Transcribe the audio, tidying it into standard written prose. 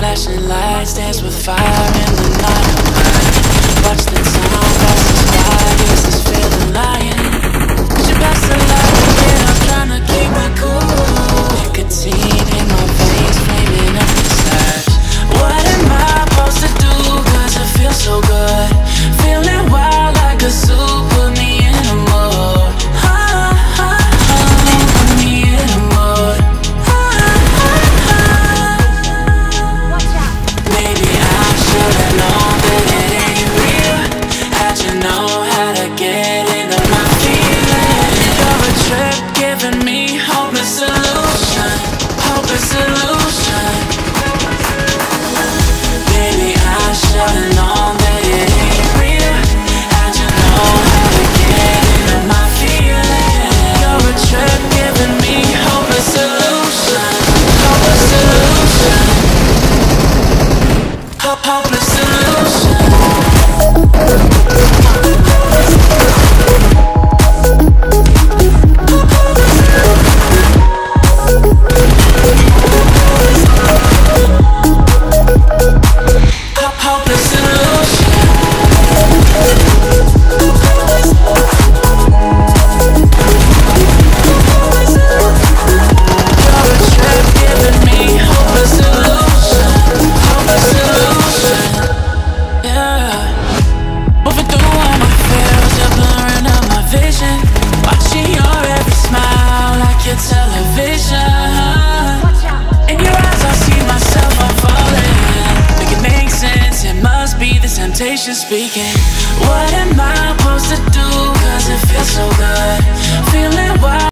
Flashing lights, dance with fire in the night. Watch the time pass us by, is this feeling lying? She passed the light again, I'm trying to keep my cool. Nicotine in my veins, flaming up inside. What am I supposed to do? Cause it feels so good. Feeling wild like a zoo, put me in a mood. Speaking, what am I supposed to do? Cause it feels so good, feeling wild.